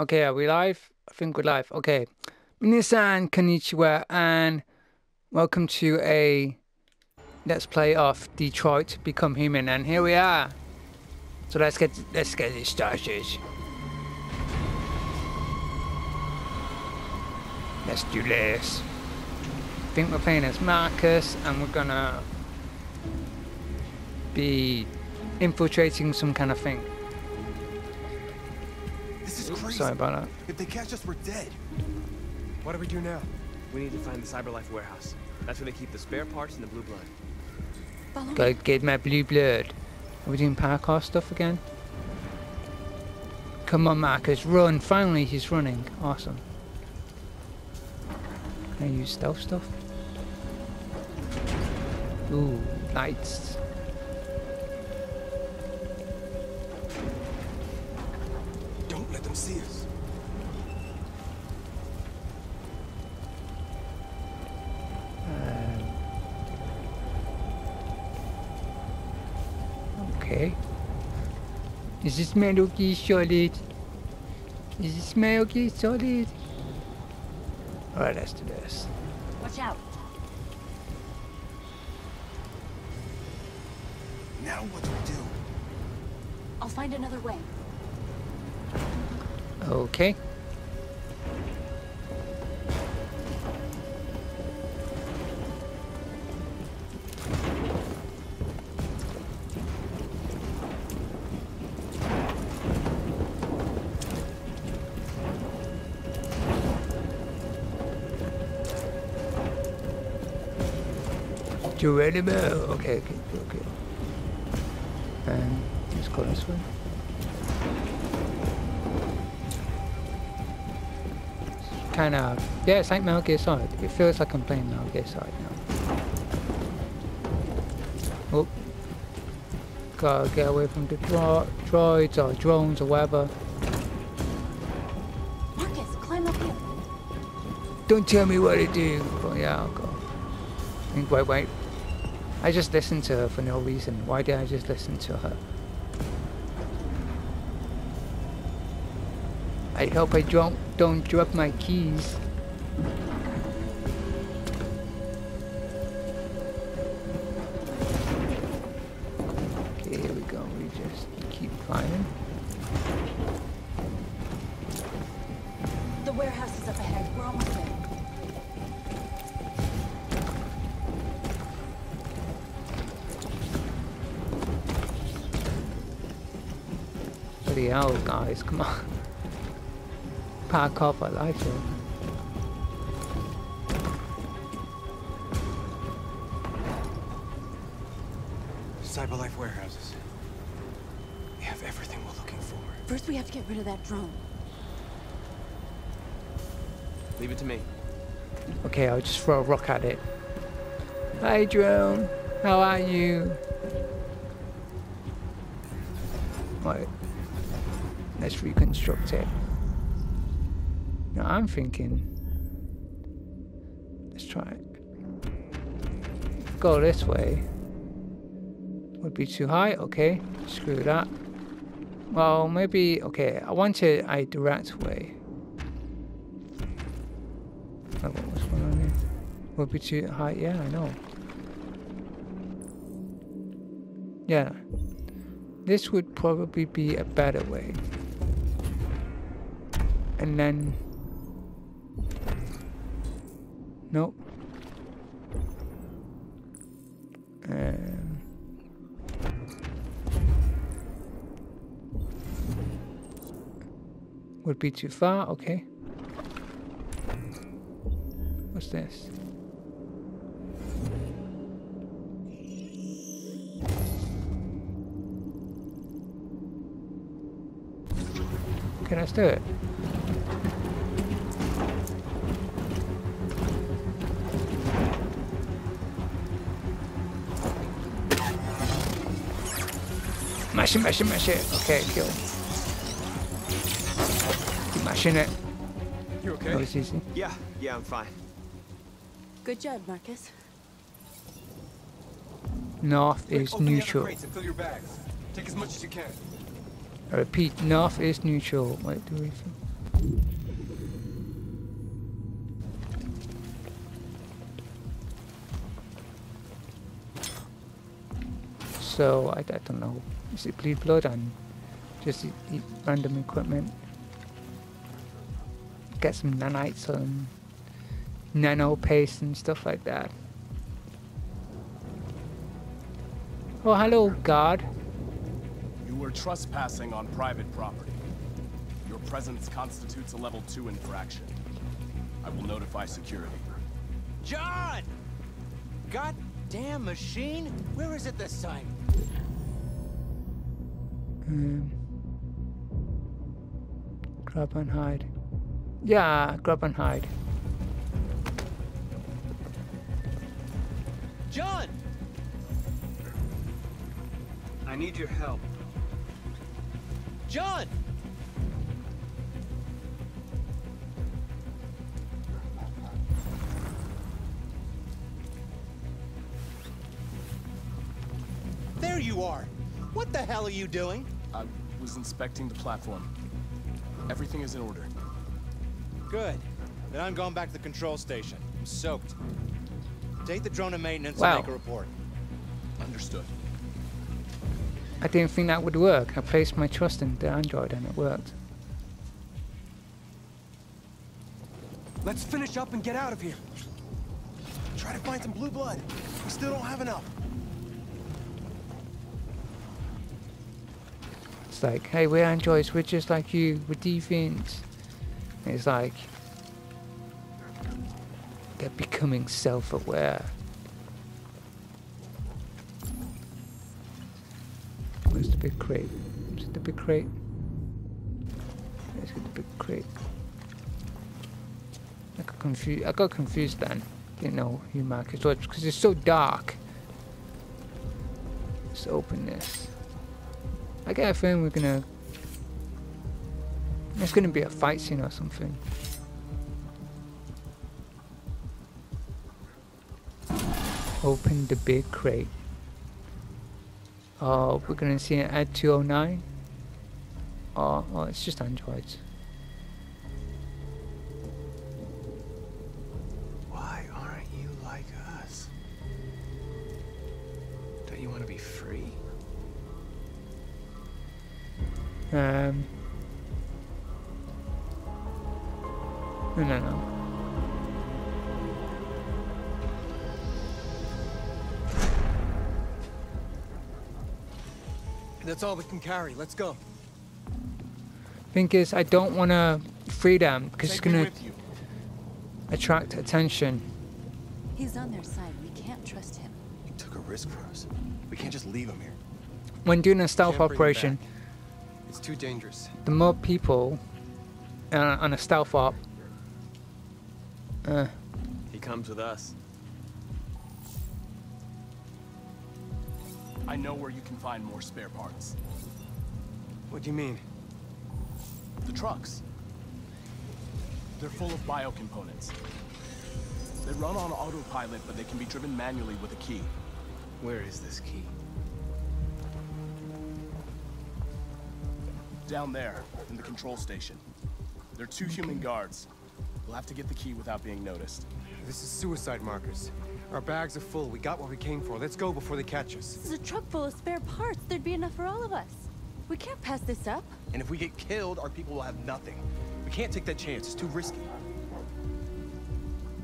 Okay, are we live? I think we're live. Okay. Minasan konnichiwa and welcome to a Let's Play of Detroit Become Human, and here we are. So let's get this started. Let's do this. I think we're playing as Marcus and we're gonna be infiltrating some kind of thing. This is crazy. Sorry about that. If they catch us, we're dead. What do we do now? We need to find the Cyberlife warehouse. That's where they keep the spare parts and the blue blood. Go get my blue blood. Are we doing parkour stuff again? Come on, Marcus, run. Finally, he's running. Awesome. Can I use stealth stuff? Ooh, lights. See us. Okay. Is this melody solid? Is this melody solid? Alright, let's do this. Watch out. Now what do we do? I'll find another way. Okay. You ready, bro? Okay. And let's go this way. Kind of, yeah, it's like Metal Gear Solid. It feels like I'm playing Metal Gear Solid now. Oh, gotta get away from the droids or drones or whatever. Marcus, climb up here. Don't tell me what to do. But yeah, I'll go. Wait. I just listened to her for no reason. Why did I just listen to her? I hope I don't drop my keys. Okay, here we go. We just keep climbing. The warehouse is up ahead. We're almost there. Bloody hell, guys! Come on. Park off a life. Cyberlife warehouses. We have everything we're looking for. First, we have to get rid of that drone. Leave it to me. Okay, I'll just throw a rock at it. Hey, drone. How are you? Right. Let's reconstruct it. Now I'm thinking, let's try it. Go this way. Would be too high. Okay, screw that. Well, maybe. Okay, I wanted a direct way. Like, what was going on here? Would be too high. Yeah, I know. Yeah, this would probably be a better way. And then. Nope. Would be too far, okay. What's this? Okay, let's do it. Mash it. Okay, cool. Keep mashing it. You okay? That was easy. Yeah, I'm fine. Good job, Marcus. North is neutral. Fill your bags. Take as much as you can. I repeat, north is neutral. Wait, do we think? So I don't know. Is it bleed blood and just eat random equipment? Get some nanites and nano paste and stuff like that. Oh, hello, guard. You were trespassing on private property. Your presence constitutes a level 2 infraction. I will notify security. John! Goddamn machine! Where is it this time? Grab and hide. Yeah, grab and hide. John! I need your help. John! There you are! What the hell are you doing? I was inspecting the platform. Everything is in order. Good. Then I'm going back to the control station. I'm soaked. Take the drone to maintenance and make a report. Understood. I didn't think that would work. I placed my trust in the android and it worked. Let's finish up and get out of here. Try to find some blue blood. We still don't have enough. It's like, hey, we're androids. We're just like you. We're deviants. It's like, they're becoming self-aware. Where's the big crate? Is it the big crate? Let's get the big crate. I got confused then. Didn't know who Marcus was because it's so dark. Let's open this. I get a feeling we're gonna... There's gonna be a fight scene or something. Open the big crate. Oh, we're gonna see an Ad 209. Oh, it's just androids. Why aren't you like us? Don't you want to be free? No. That's all we can carry. Let's go. Thing is, I don't want to free them because it's going to attract attention. He's on their side. We can't trust him. He took a risk for us. We can't just leave him here. When doing a stealth operation, it's too dangerous. The more people on a stealth op, he comes with us. I know where you can find more spare parts. What do you mean? The trucks. They're full of bio components. They run on autopilot, but they can be driven manually with a key. Where is this key? Down there, in the control station. There are 2 human guards. We'll have to get the key without being noticed. This is suicide, Marcus. Our bags are full. We got what we came for. Let's go before they catch us. This is a truck full of spare parts. There'd be enough for all of us. We can't pass this up. And if we get killed, our people will have nothing. We can't take that chance. It's too risky.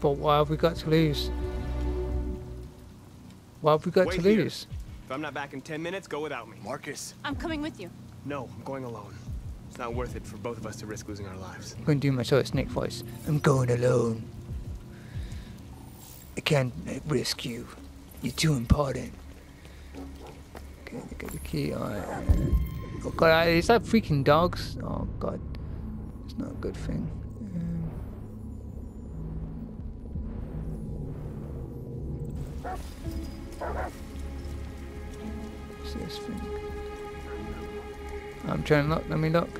But why have we got to lose? Why have we got to lose? If I'm not back in 10 minutes, go without me. Marcus. I'm coming with you. No, I'm going alone. It's not worth it for both of us to risk losing our lives. I'm going to do my sort of snake voice. I'm going alone. I can't risk you. You're too important. Okay, they got the key. Oh god, is that freaking dogs? Oh god, it's not a good thing. What's this thing? I'm trying to look. Let me look.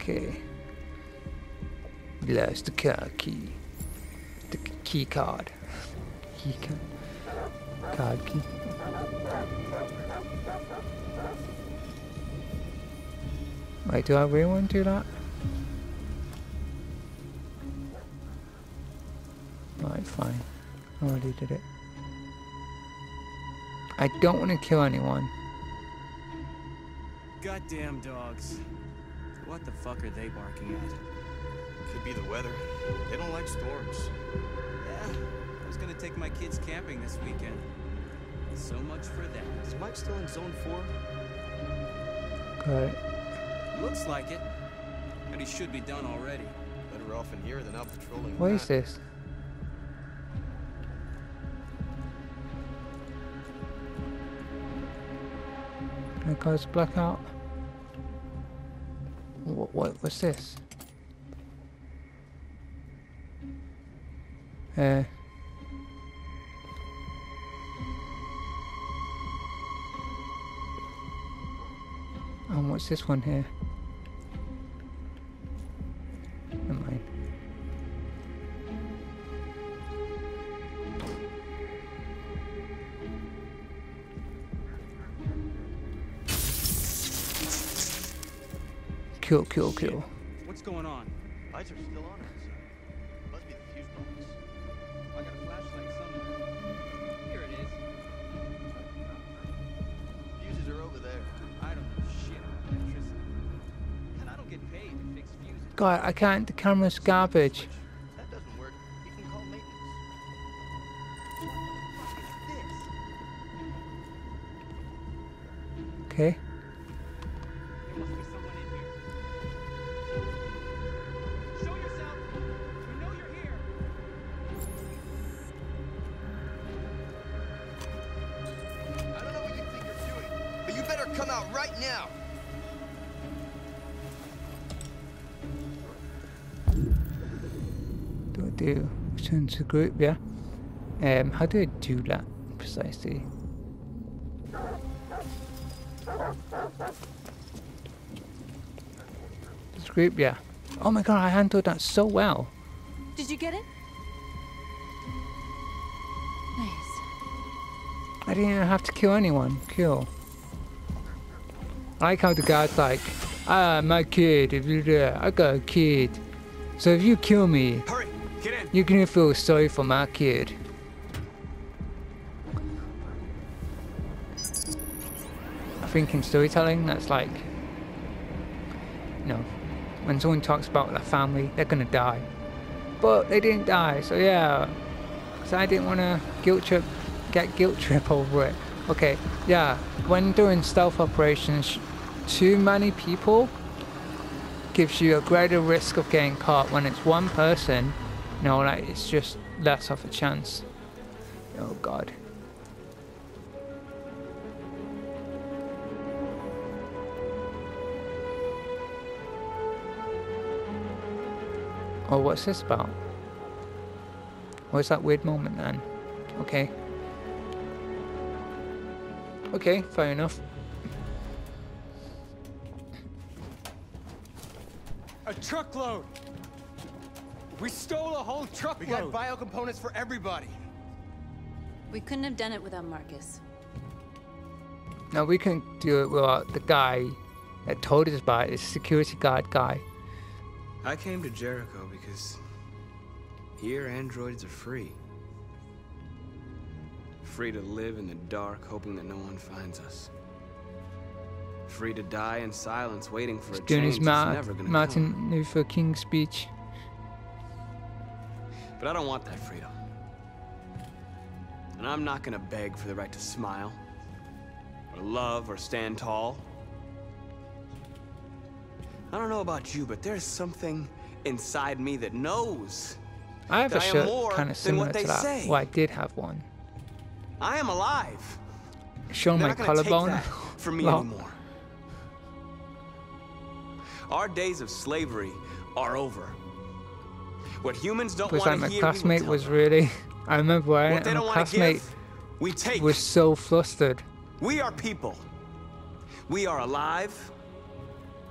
Okay. That's the car key. The key card. Key card. Card key. Wait, do I really want to do that? Right, fine. I already did it. I don't want to kill anyone. Goddamn dogs. What the fuck are they barking at? Could be the weather. They don't like storms. Yeah, I was gonna take my kids camping this weekend. So much for that. Is Mike still in zone 4? Good. Looks like it. And he should be done already. Better off in here than out patrolling. What is this? There goes blackout. What was this? And what's this one here? Never mind. Kill. What's going on? Lights are still on outside. Must be the fuse box. I got a flashlight somewhere. Here it is. Fuses are over there. I don't know shit about electricity. And I don't get paid to fix fuses. God, I can't. The camera's garbage. That doesn't work. You can call maintenance. What the fuck is this? Okay. Return to group, yeah. How do I do that precisely? This group, yeah. Oh my god, I handled that so well. Did you get it? Nice. I didn't even have to kill anyone. Cool. I like how the guard's like, ah, my kid. If you there, I got a kid. So if you kill me. Hurry. You're gonna feel sorry for my kid. I think in storytelling, that's like, you know, when someone talks about their family, they're gonna die. But they didn't die, so yeah. Because I didn't want to guilt trip over it. Okay, yeah. When doing stealth operations, too many people gives you a greater risk of getting caught. When it's one person, no, like, it's just less of a chance. Oh god. Oh, what's this about? What's that weird moment then? Okay. Okay, fair enough. A truckload! We stole a whole truckload! We got bio components for everybody! We couldn't have done it without Marcus. No, we couldn't do it without the guy that told us about it, the security guard guy. I came to Jericho because here androids are free. Free to live in the dark, hoping that no one finds us. Free to die in silence, waiting for a change that's never gonna come. Martin Luther King's speech. But I don't want that freedom. And I'm not gonna beg for the right to smile, or love, or stand tall. I don't know about you, but there's something inside me that knows I have a shirt kind of similar to that. Well, I did have one. I am alive. Show my collarbone from me anymore. Our days of slavery are over. What humans don't want to hear. Because my classmate was really, I remember when my classmate was so flustered. We are people. We are alive.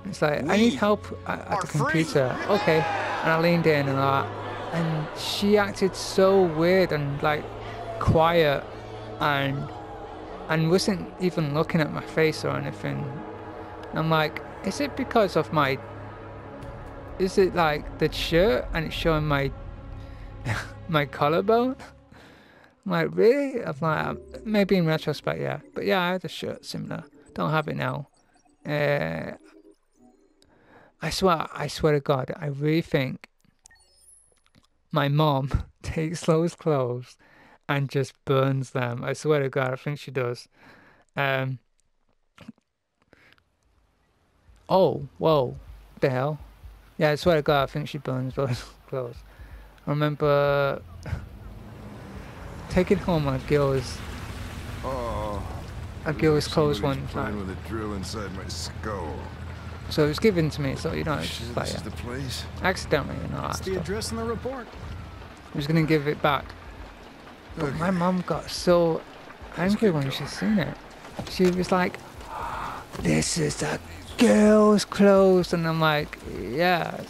It's like, I need help at the computer. Okay. And I leaned in and all that. And she acted so weird and like quiet and wasn't even looking at my face or anything. And I'm like, Is it because of my... Is it like the shirt and it's showing my... my collarbone? I'm like, really? I'm like, maybe in retrospect, yeah. But yeah, I had a shirt similar. Don't have it now. I swear to God, I really think my mom takes those clothes and just burns them. I swear to God, I think she does. Oh, whoa, what the hell? Yeah, I swear to God, I think she burns those clothes. I remember taking home a girl's clothes one time with a drill inside my skull. So it was given to me, so you know, it's just like the place. Accidentally, you know. It's the address in the report. I was gonna give it back, but okay. My mum got so angry when she seen it. She was like, "This is a girl's clothes," and I'm like, "Yeah,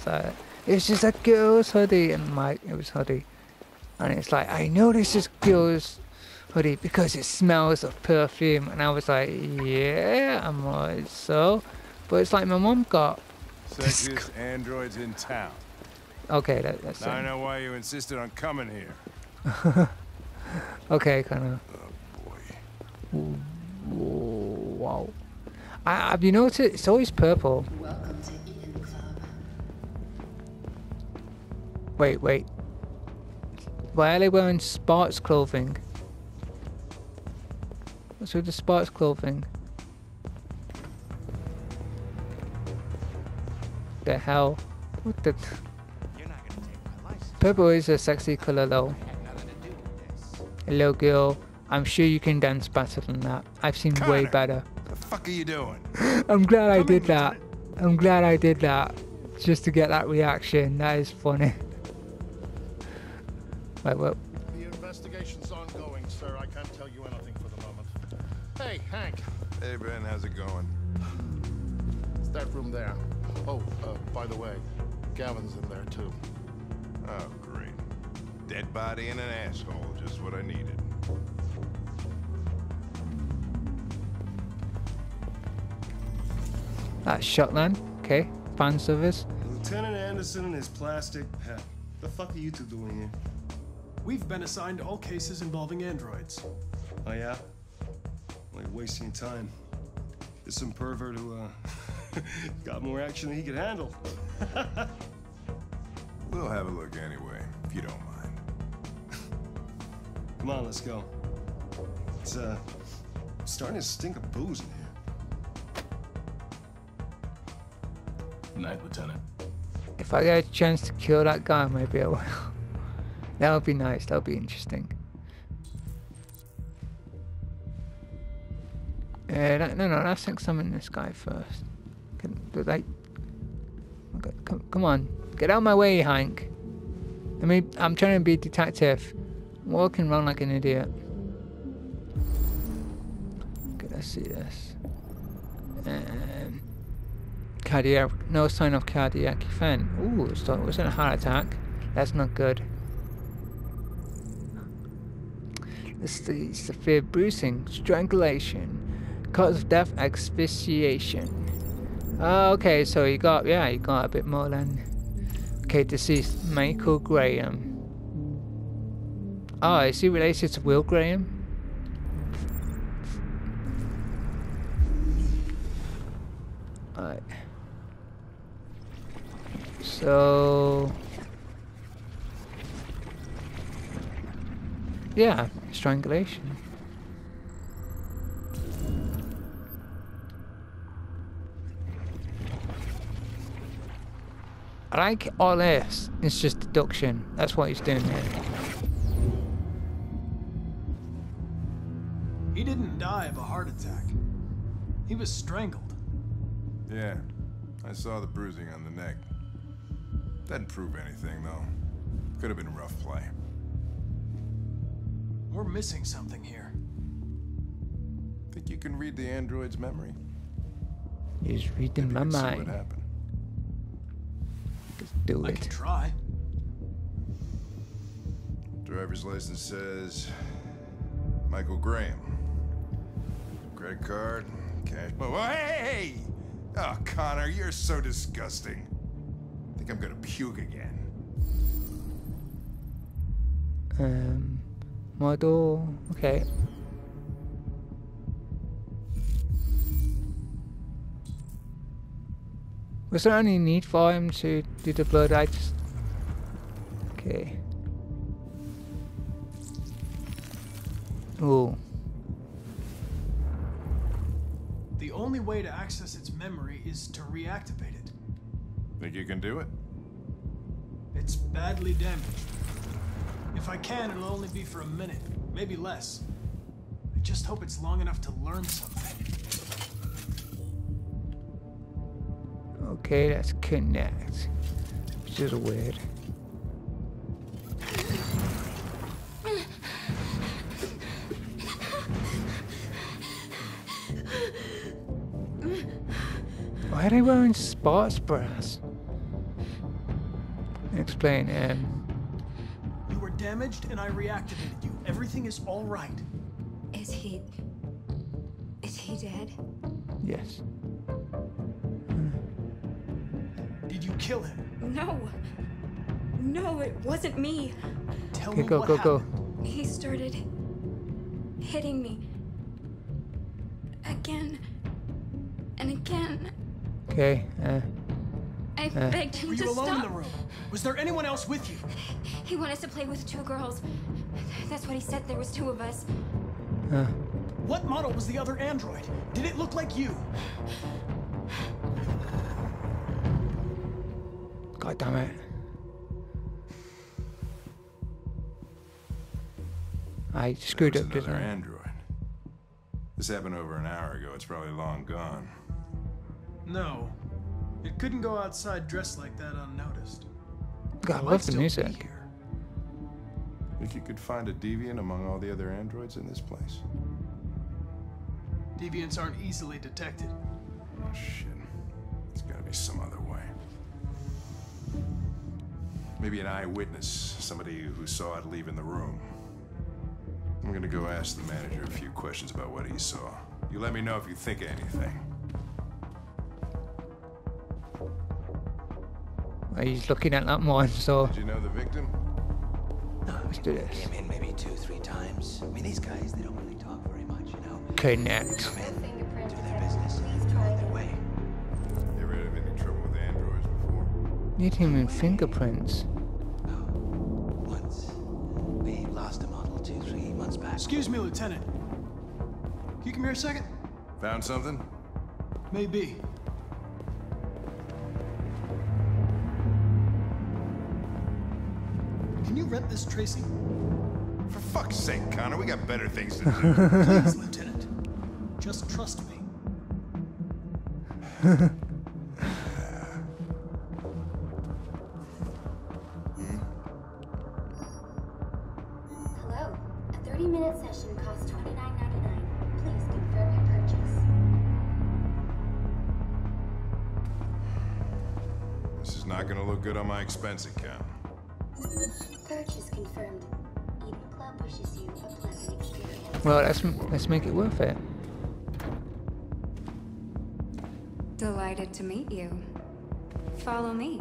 it's just a girl's hoodie," and I'm like, it was hoodie, and it's like, "I know this is girl's hoodie because it smells of perfume," and I was like, "Yeah, I'm like so." But it's like my mom got. Sexiest androids in town. Okay, that's it. I know why you insisted on coming here. Okay, Connor. Oh boy. Ooh, wow. Have you noticed it's always purple? Welcome to Eden Club. Wait. Why are they wearing sports clothing? What's with the sports clothing? The hell? What the? You're not gonna take my license. Purple is a sexy color though. Hello girl, I'm sure you can dance better than that. I've seen Connor, way better. The fuck are you doing? I'm glad I did that. I'm glad I did that. Just to get that reaction. That is funny. Wait, what? The investigation's ongoing, sir. I can't tell you anything for the moment. Hey, Hank. Hey, Ben, how's it going? It's that room there. Oh, by the way, Gavin's in there too. Oh, great. Dead body and an asshole, just what I needed. That's Shotland, okay, fan service. Lieutenant Anderson and his plastic pet. The fuck are you two doing here? We've been assigned all cases involving androids. Oh yeah? Like wasting time. There's some pervert who, got more action than he could handle. We'll have a look anyway, if you don't mind. Come on, let's go. It's starting to stink of booze in here. Night, Lieutenant. If I get a chance to kill that guy, maybe I will. That would be nice. That would be interesting. No, let's take some in this guy first. Okay, come on, get out of my way, Hank. I mean, I'm trying to be a detective. I'm walking around like an idiot. Okay, let's see this. Cardiac, no sign of cardiac event. Ooh, so it wasn't a heart attack. That's not good. This is severe bruising, strangulation, cause of death, asphyxiation. Okay, so you got a bit more then. Okay, this is Michael Graham. Oh, is he related to Will Graham? Alright. So... yeah, strangulation. I like all this, it's just deduction. That's what he's doing here. He didn't die of a heart attack. He was strangled. Yeah, I saw the bruising on the neck. Didn't prove anything though. Could have been rough play. We're missing something here. Think you can read the android's memory? He's reading my mind. See what happened. Do it. I can try. Driver's license says Michael Graham. Credit card, cash. Hey! Oh, Connor, you're so disgusting. I think I'm gonna puke again. Model, okay. Was there any need for him to do the blood? I just... Okay. Ooh. The only way to access its memory is to reactivate it. Think you can do it? It's badly damaged. If I can, it'll only be for a minute, maybe less. I just hope it's long enough to learn something. Okay, let's connect. Which is weird. Why are they wearing sports bras? Explain it. You were damaged and I reactivated you. Everything is all right. Is he dead? Yes. Did you kill him? No. No, it wasn't me. Tell me what happened. He started hitting me. Again. And again. Okay. I begged him to stop. Were you alone in the room? Was there anyone else with you? He wanted to play with two girls. That's what he said. There was two of us. What model was the other android? Did it look like you? God damn it. I screwed up, didn't I? Android. This happened over an hour ago. It's probably long gone. No. It couldn't go outside dressed like that unnoticed. God, I love the music. If you could find a deviant among all the other androids in this place. Deviants aren't easily detected. Oh, shit. There's gotta be some other way. Maybe an eyewitness, somebody who saw it leaving the room. I'm gonna go ask the manager a few questions about what he saw. You let me know if you think of anything. He's looking at that one, so... Did you know the victim? No, let's do this. Came in maybe 2-3 times. I mean, these guys, they don't really talk very much, you know? Connect. Come in, do their business, go their way. Never had any trouble with androids before. Need him in fingerprints. Once. We lost a model 2-3 months back. Excuse me, Lieutenant. Can you come here a second? Found something? Maybe. Can you rent this, Tracy? For fuck's sake, Connor, we got better things to do. Please, Lieutenant. Just trust me. Hello. A 30-minute session costs $29.99. Please confirm your purchase. This is not going to look good on my expense account. Purchase confirmed. Eden Club wishes you a pleasant experience. Well, let's make it worth it. Delighted to meet you. Follow me.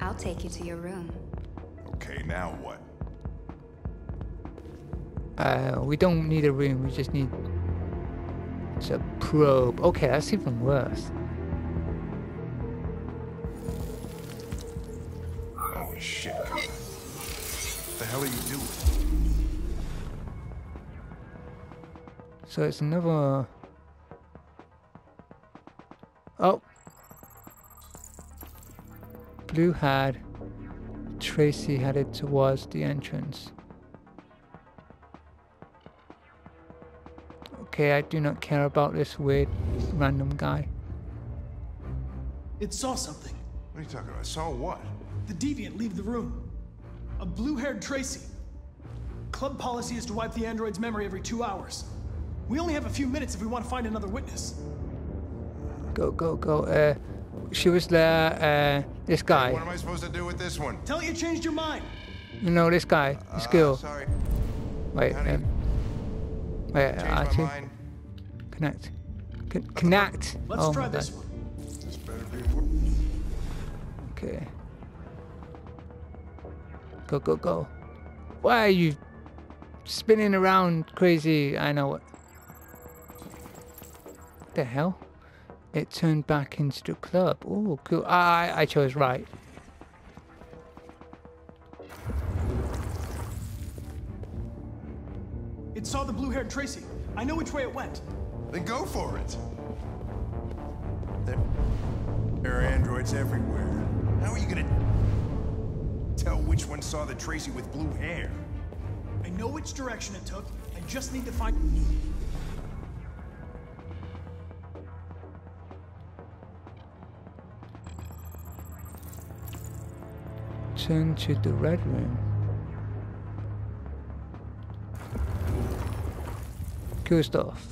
I'll take you to your room. Okay, now what? We don't need a room. We just need... It's a probe. Okay, that's even worse. Holy shit. What the hell are you doing? So it's another... Oh! Blue had... Tracy headed towards the entrance. Okay, I do not care about this weird random guy. It saw something. What are you talking about? It saw what? The deviant leave the room. A blue-haired Tracy. Club policy is to wipe the android's memory every 2 hours. We only have a few minutes if we want to find another witness. Go. She was there, this guy. What am I supposed to do with this one? Tell it you changed your mind. No, this guy. This girl. Sorry. Wait, wait, Archie. Connect. Connect. Let's try this one. Okay. Go, go, go. Why are you spinning around crazy? I know it. What the hell? It turned back into the club. Oh, cool. I chose right. It saw the blue-haired Tracy. I know which way it went. Then go for it. There are androids everywhere. How are you gonna tell which one saw the Tracy with blue hair? I know which direction it took. I just need to find... Turn to the red room. Cool stuff.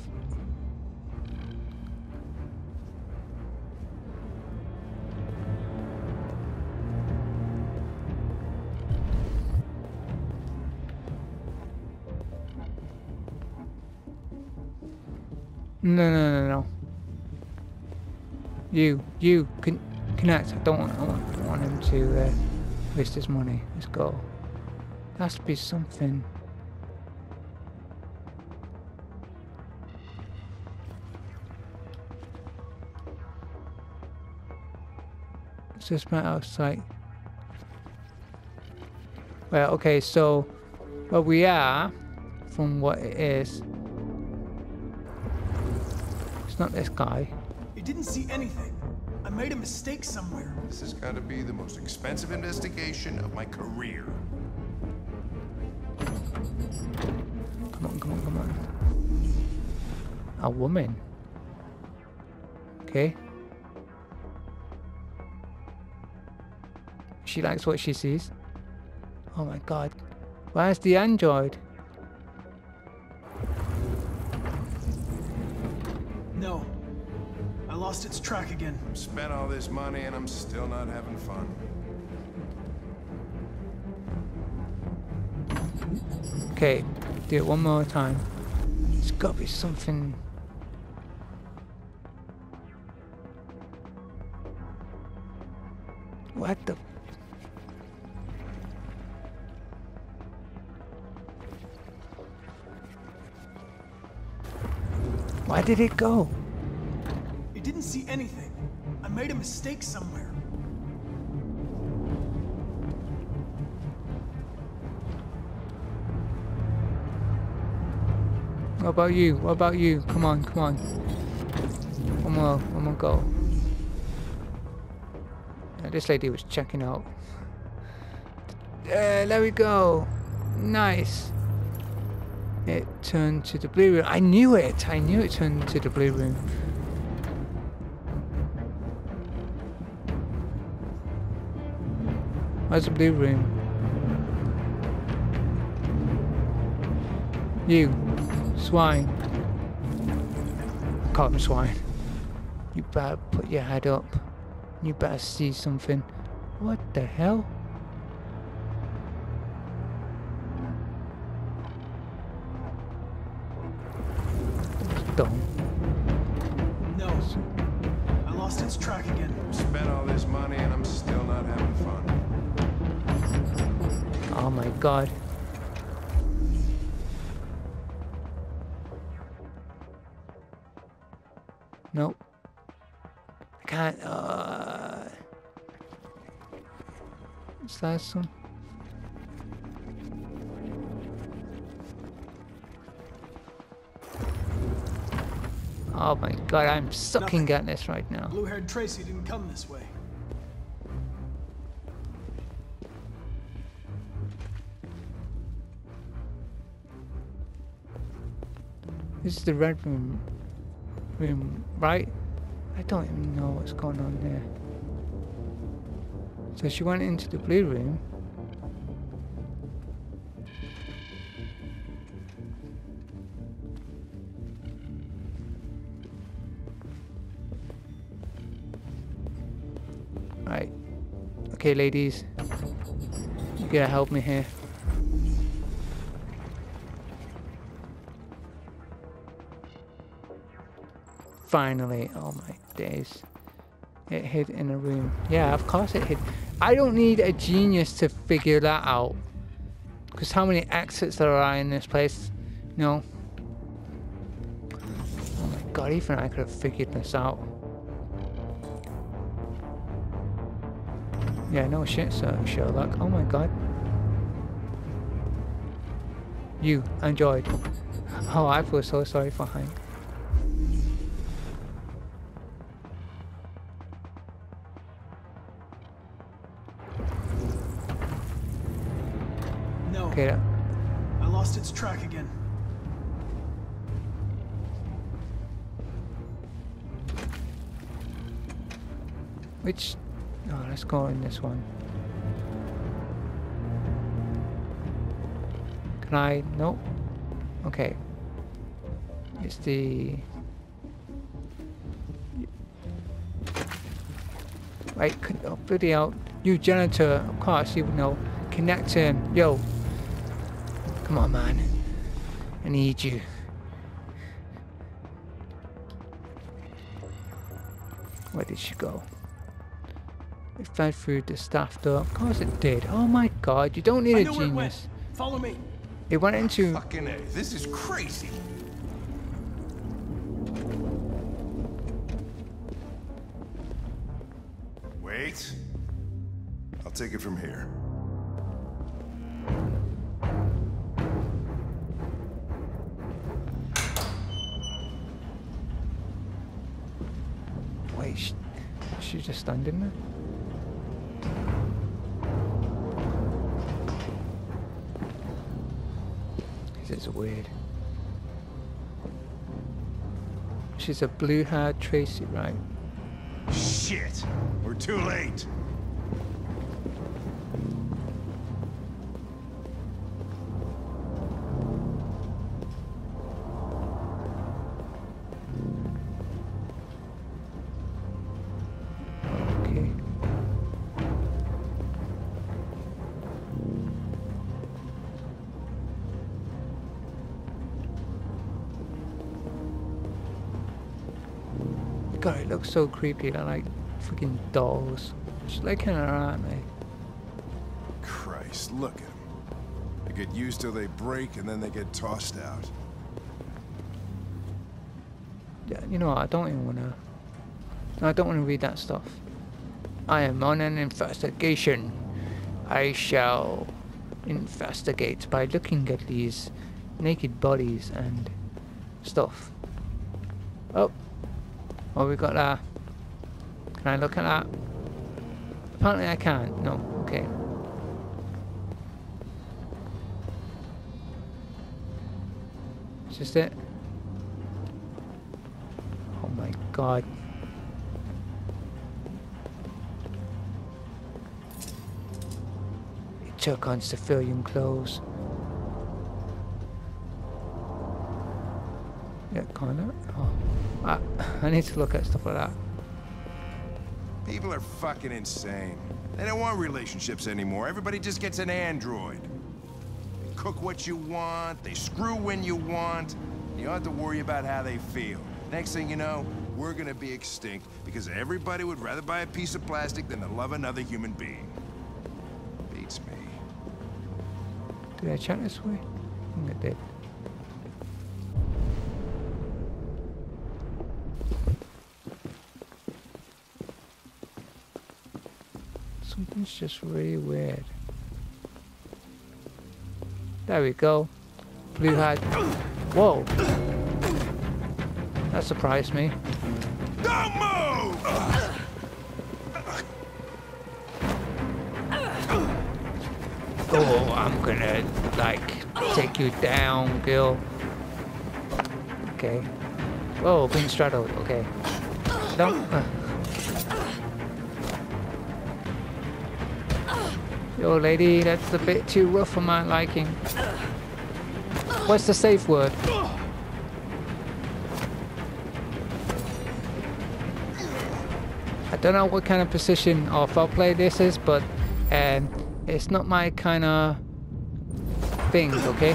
No, no, no, no. You can connect. I don't want him to waste his money. Let's go. There has to be something. It's just right outside. Well, okay, so where we are from what it is. It's not this guy. It didn't see anything. I made a mistake somewhere. This has got to be the most expensive investigation of my career. Come on, come on, come on. A woman. Okay. She likes what she sees. Oh my god. Where's the android? No. I lost its track again. Spent all this money and I'm still not having fun. Okay, do it one more time. There's gotta be something. What the? Why did it go? It didn't see anything. I made a mistake somewhere. What about you? What about you? Come on, come on. One more go. Now, this lady was checking out. There we go. Nice. It turned to the blue room. I knew it turned to the blue room. Where's the blue room? You swine. I called him swine. You better put your head up. You better see something. What the hell? Dumb. No, I lost its track again. Spent all this money and I'm still not having fun. Oh my god. Nope. I can't. Is that some? Oh my god, I'm sucking at this right now. Blue-haired Tracy didn't come this way. This is the red room, right? I don't even know what's going on there. So she went into the blue room. Okay, ladies, you gotta help me here. Finally, oh my days. It hid in a room. Yeah, of course it hid. I don't need a genius to figure that out. Because how many exits there are in this place? No. Oh my god, even I could have figured this out. Yeah, no shit, sir, Sherlock. Oh my god. You enjoyed. Oh, I feel so sorry for Hank. No. Okay. I lost its track again. Which... oh, let's go in this one. Can I? Nope. Okay. It's the... right, oh, bloody out. New janitor, of course, you know. Connect him. Yo. Come on, man. I need you. Where did she go? It fed through the staff door. Of course it did. Oh my god, you don't need a genius. It went. Follow me. It went into... fucking A. This is crazy. Wait. I'll take it from here. Wait, she just standing there? It's weird. She's a blue-haired Tracy, right? Shit! We're too late! God, it looks so creepy. They're like freaking dolls. Just looking around me. Christ, look at them. They get used till they break, and then they get tossed out. Yeah, you know what? I don't even wanna. I don't wanna read that stuff. I am on an investigation. I shall investigate by looking at these naked bodies and stuff. Oh. What have we got there? Can I look at that? Apparently I can't. No. Okay. Is this it? Oh my god. It took on civilian clothes. Yeah, Connor. Oh. I need to look at stuff like that. People are fucking insane. They don't want relationships anymore. Everybody just gets an android. They cook what you want. They screw when you want. You don't have to worry about how they feel. Next thing you know, we're gonna be extinct because everybody would rather buy a piece of plastic than to love another human being. Beats me. Did I check this way? I think I did. Something's just really weird. There we go. Blue hat. Whoa. That surprised me. Don't move! Oh, I'm gonna, like, take you down, girl. Okay. Whoa, being straddled. Okay. Don't. Yo lady, that's a bit too rough for my liking. What's the safe word? I don't know what kind of position or foreplay this is, but it's not my kind of thing, okay?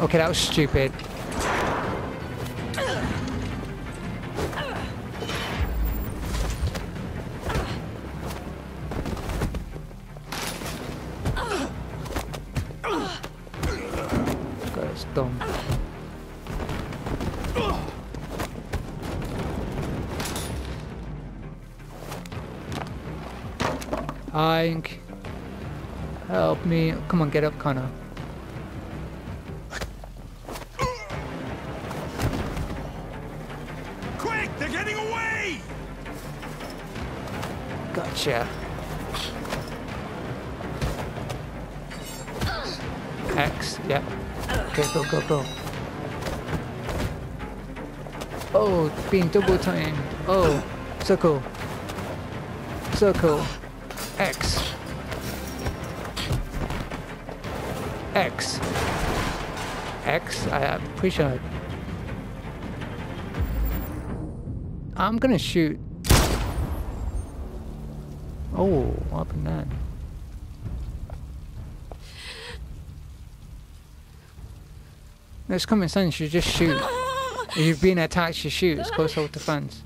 Okay, that was stupid. Hank, help me. Come on, get up, Connor. Quick, they're getting away! Gotcha. X, yep. Okay, go, go, go. Oh, being double timed. Oh, circle. Circle. X. X. X, I'm pretty sure. I'm gonna shoot. Oh, what happened then? It's common sense, you just shoot. If you've been attacked, you shoot. It's close to defense.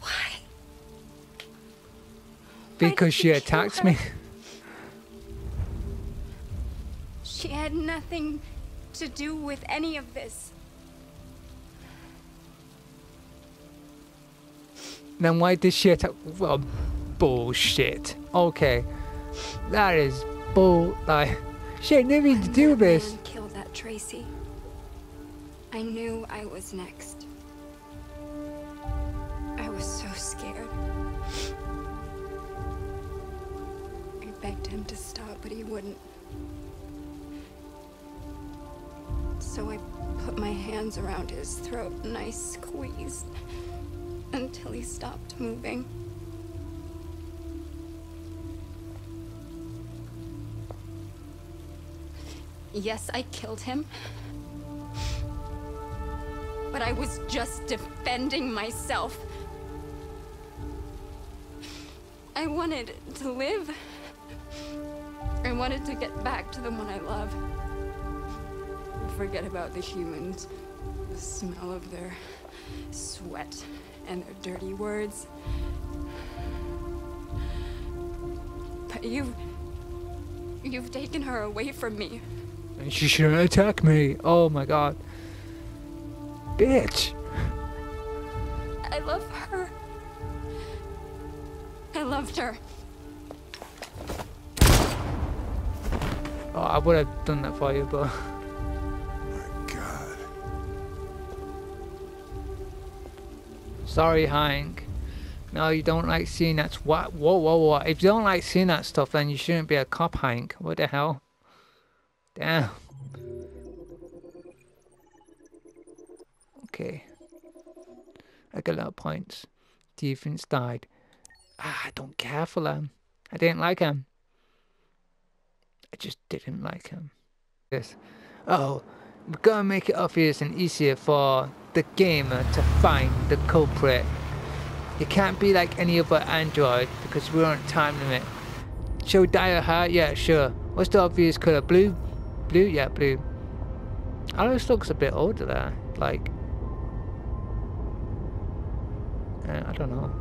Why? Because she attacked me. She had nothing to do with any of this. Then why did she attack? Well, bullshit. Okay, that is bull. Like, she had nothing to do with this. Kill that Tracy. I knew I was next. I was so scared. I begged him to stop, but he wouldn't. So I put my hands around his throat and I squeezed until he stopped moving. Yes, I killed him, but I was just defending myself. I wanted to live. I wanted to get back to the one I love. Forget about the humans, the smell of their sweat and their dirty words. But you've taken her away from me. And she shouldn't attack me. Oh my god. Bitch. I love her. I loved her. Oh, I would have done that for you, but... Sorry, Hank. No, you don't like seeing that. What? Whoa, whoa, whoa. If you don't like seeing that stuff, then you shouldn't be a cop, Hank. What the hell? Damn. Okay. I got a lot of points. Defense died. Ah, I don't care for them. I didn't like him. I just didn't like him. This. Oh, we're gonna make it obvious and easier for the gamer to find the culprit. You can't be like any other android because we're on a time limit. Shall we dye her hair? Yeah, sure. What's the obvious colour? Blue? Blue? Yeah, blue. Alice looks a bit older there. Like... I don't know.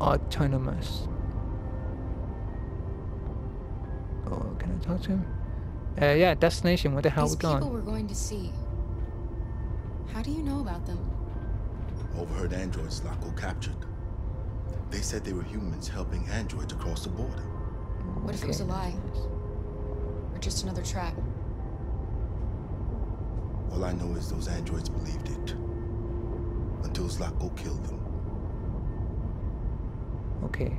Autonomous. Oh, can I talk to him? Yeah, destination. Where the hell we going? These people we're going to see. How do you know about them? Overheard androids Lako captured. They said they were humans helping androids across the border. What if it was a lie? Or just another trap? All I know is those androids believed it. Until Lako killed them. Okay.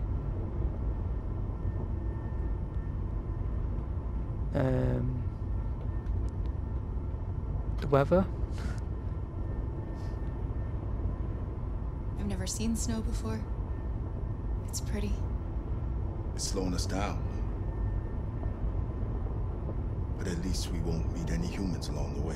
The weather? I've never seen snow before. It's pretty. It's slowing us down. But at least we won't meet any humans along the way.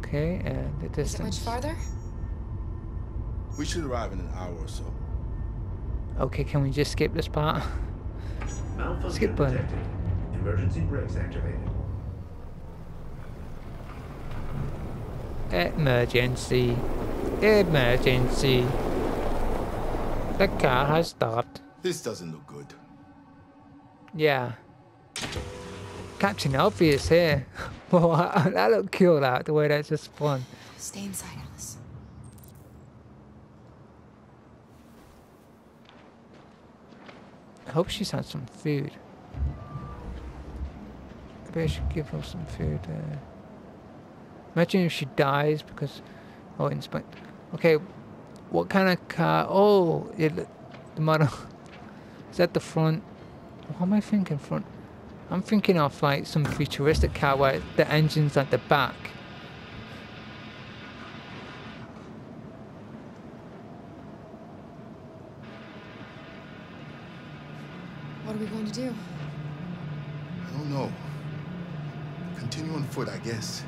Okay, and the distance. Is it much farther? We should arrive in an hour or so. Okay, can we just skip this part? Skip button. Emergency brakes activated. Emergency. Emergency. The car has stopped. This doesn't look good. Yeah. Captain Obvious here. Well, that looked cool out, the way that just spawned. Stay inside, Alice. I hope she's had some food. Maybe I should give her some food. Imagine if she dies because... Oh, inspect. Okay, what kind of car? Oh, the model. Is that the front? What am I thinking front? I'm thinking of like some futuristic car where the engine's at the back. What are we going to do? I don't know. Continue on foot, I guess.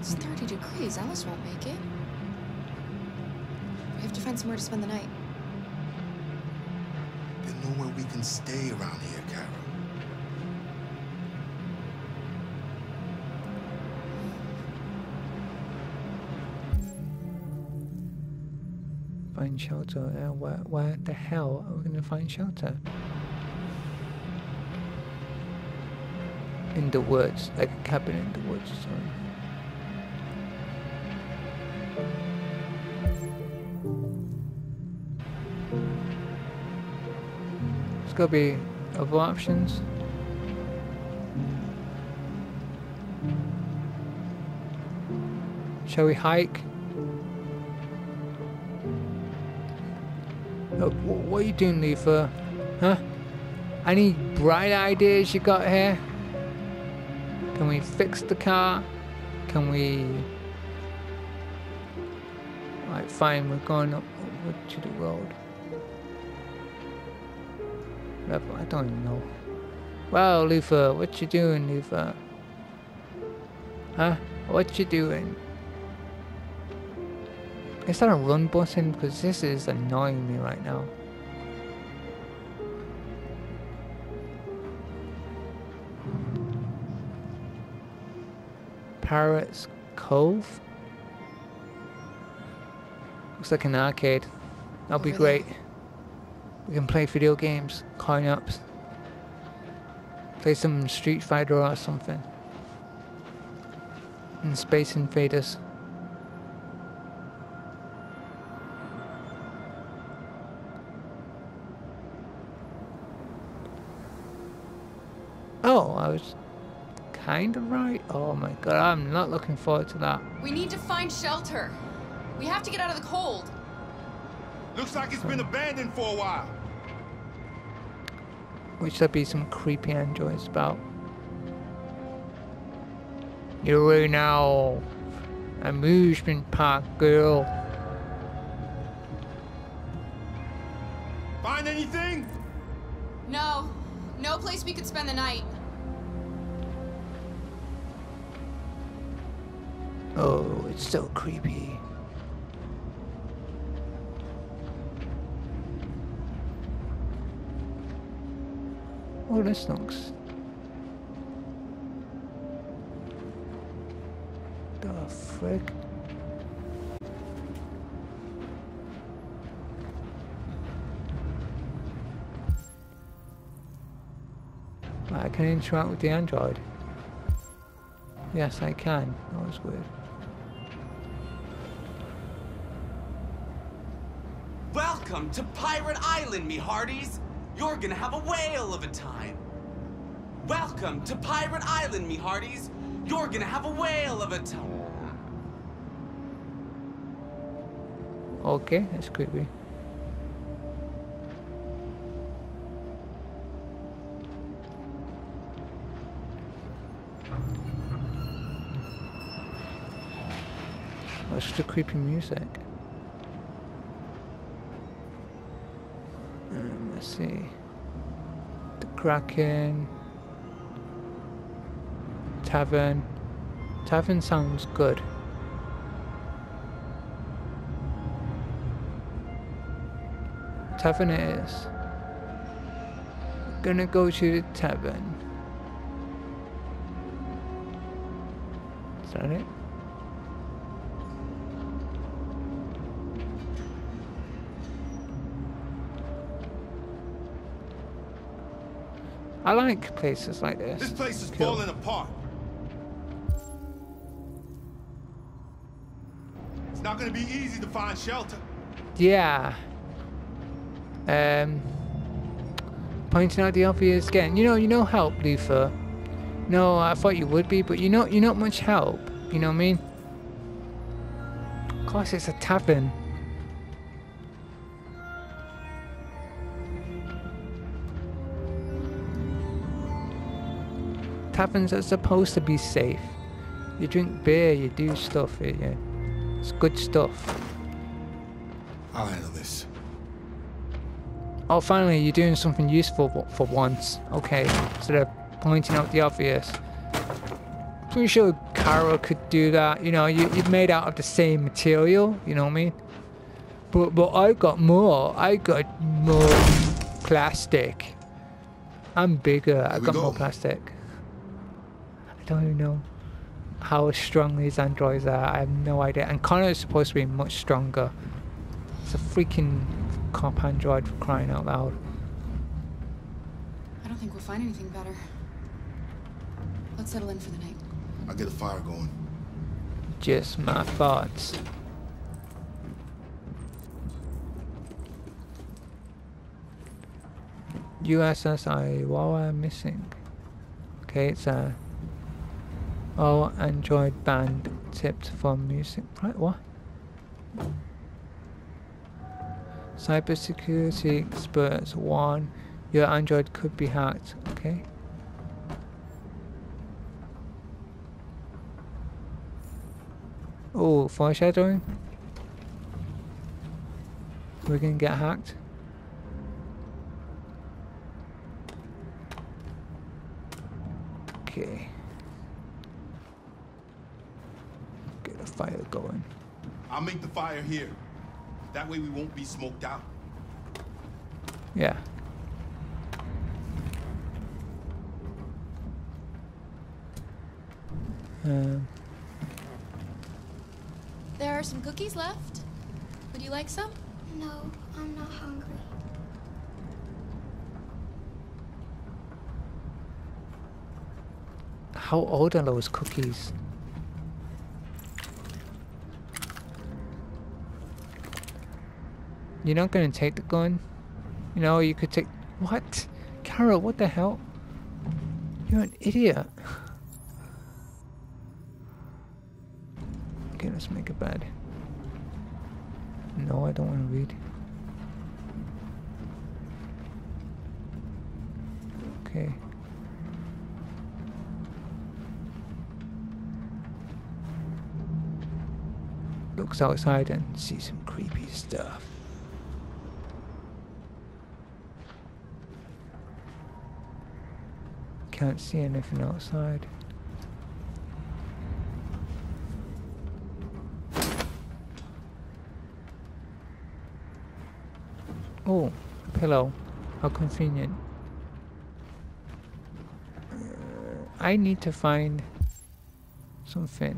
It's 30 degrees. Alice won't make it. We have to find somewhere to spend the night. There's nowhere we can stay around here, Kara. Find shelter. Where the hell are we going to find shelter? In the woods, like a cabin in the woods. Sorry. There's got to be other options. Shall we hike? What are you doing, Luther? Huh? Any bright ideas you got here? Can we fix the car? Can we... Alright, fine, we're going up to the road. I don't even know. Wow, Luther, what you doing, Luther? Huh? What you doing? Is that a run button? Because this is annoying me right now. Pirate's Cove? Looks like an arcade. That'll be great. We can play video games, coin-ups. Play some Street Fighter or something. And Space Invaders. Kind of right. Oh my god, I'm not looking forward to that. We need to find shelter. We have to get out of the cold. Looks like it's been abandoned for a while. Which there'd be some creepy androids about. You're in our amusement park, girl. Find anything? No. No place we could spend the night. Oh, it's so creepy. Oh, this looks... The frick? I can interact with the android. Yes, I can. That was weird. Welcome to Pirate Island, me hearties! You're gonna have a whale of a time! Welcome to Pirate Island, me hearties! You're gonna have a whale of a time! Okay, that's creepy. That's just a creepy music. Let's see. The Kraken Tavern. Tavern sounds good. Tavern it is. Gonna go to the tavern. Is that it? I like places like this. This place is falling apart. It's not going to be easy to find shelter. Yeah. Pointing out the obvious again. You know, help, Luther. No, I thought you would be, but you're not much help. You know what I mean? Of course, it's a tavern. Taverns are supposed to be safe. You drink beer, you do stuff, it's good stuff. I'll handle this. Oh, finally, you're doing something useful for once. Okay, instead of pointing out the obvious. Pretty sure Kara could do that. You know, you're made out of the same material. You know what I mean? But I've got more. I got more plastic. I'm bigger. I've got more plastic. Don't even know how strong these androids are. I have no idea. And Connor is supposed to be much stronger. It's a freaking cop android, for crying out loud. I don't think we'll find anything better. Let's settle in for the night. I'll get a fire going. Just my thoughts. USSI, what am I missing? Okay, it's a... Oh, Android band tipped for music. Right, what? Cybersecurity experts warn your Android could be hacked. Okay. Oh, foreshadowing. We're gonna get hacked. Okay. Fire going. I'll make the fire here. That way we won't be smoked out. Yeah. There are some cookies left. Would you like some? No, I'm not hungry. How old are those cookies? You're not going to take the gun? You know, you could take... What? Kara, what the hell? You're an idiot. Okay, let's make a bed. No, I don't want to read. Okay. Looks outside and sees some creepy stuff. Can't see anything outside. Oh, a pillow. How convenient. I need to find something.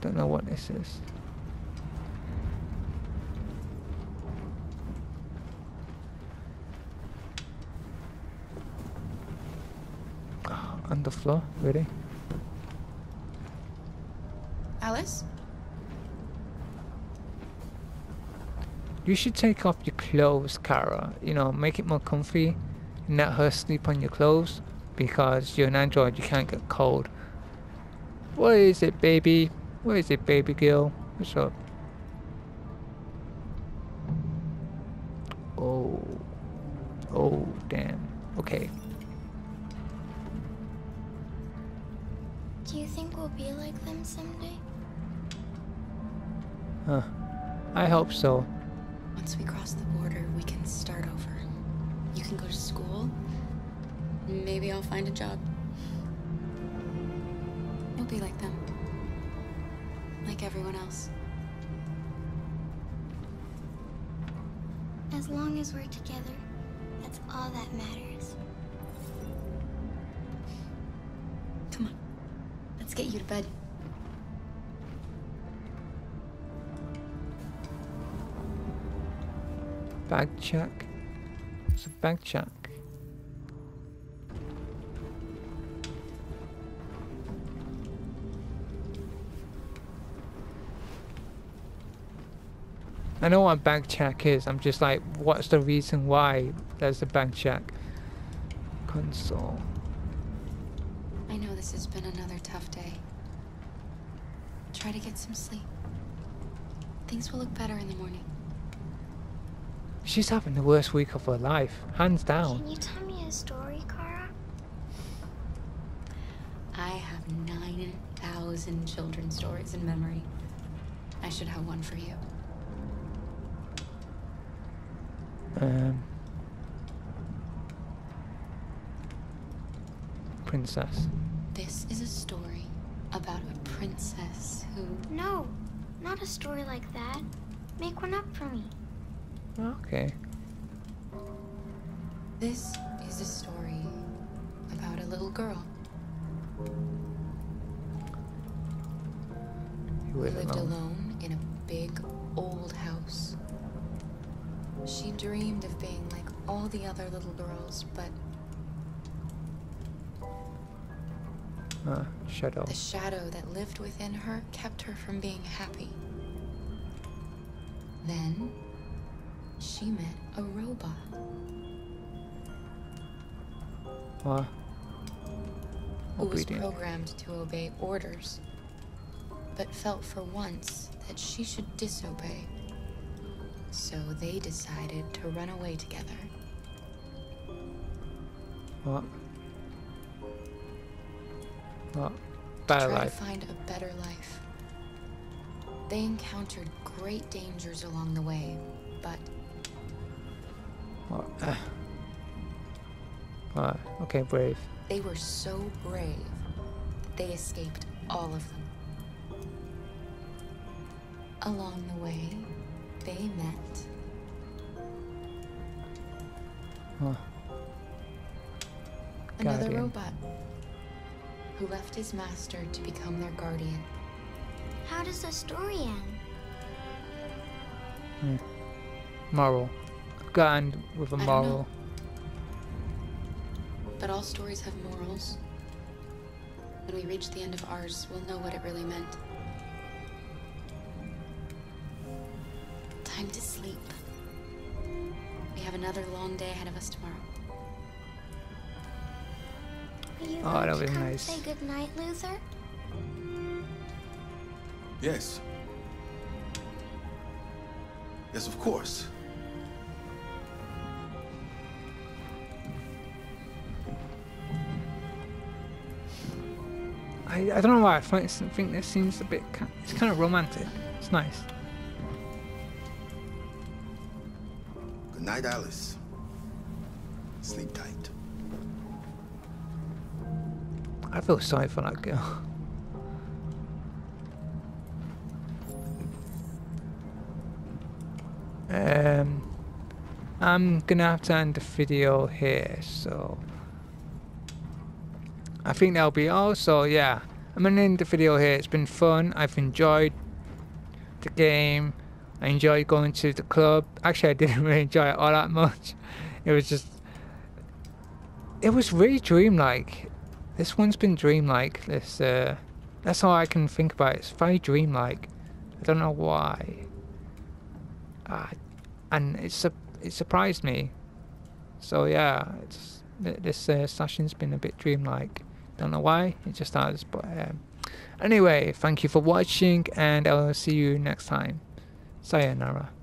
Don't know what this is. On the floor, really? Alice? You should take off your clothes, Kara. You know, make it more comfy and let her sleep on your clothes, because you're an android, you can't get cold. What is it, baby? What is it, baby girl? What's up? Oh. Oh, damn. Okay. Do you think we'll be like them someday? Huh. I hope so. Once we cross the border, we can start over. You can go to school. Maybe I'll find a job. We'll be like them. Like everyone else. As long as we're together, that's all that matters. Come on. Let's get you to bed. Bag check. It's a bag check. I know what a bank check is. I'm just like, what's the reason why there's a bank check? Console. I know this has been another tough day. Try to get some sleep. Things will look better in the morning. She's having the worst week of her life, hands down. Can you tell me a story, Kara? I have 9,000 children's stories in memory. I should have one for you. Princess. This is a story about a princess who... No, not a story like that. Make one up for me. Okay. This is a story about a little girl who lived alone in a big old house. She dreamed of being like all the other little girls, but the shadow that lived within her kept her from being happy. Then she met a robot. What? Who was programmed to obey orders, but felt for once that she should disobey. So they decided to run away together. What? What? Better life. To find a better life. They encountered great dangers along the way, but... What? What? Okay, brave. They were so brave that they escaped all of them. Along the way, they met. Huh. Another robot who left his master to become their guardian. How does the story end? Moral. Gotta end with a moral. But all stories have morals. When we reach the end of ours, we'll know what it really meant. Time to sleep. We have another long day ahead of us tomorrow. Oh, that'll be nice. Say good night, Luther. Yes. Yes, of course. I don't know why I think this seems a bit. It's kind of romantic. It's nice. Good night, Alice. Sleep tight. I feel sorry for that girl. I'm gonna have to end the video here, so I think that'll be all. So yeah, I'm gonna end the video here. It's been fun. I've enjoyed the game. I enjoyed going to the club. Actually, I didn't really enjoy it all that much. It was just, it was really dreamlike. This one's been dreamlike. This that's all I can think about. It's very dreamlike. I don't know why. And it surprised me. So yeah, it's, this session's been a bit dreamlike. Don't know why. It just has. But anyway, thank you for watching, and I'll see you next time. Sayonara.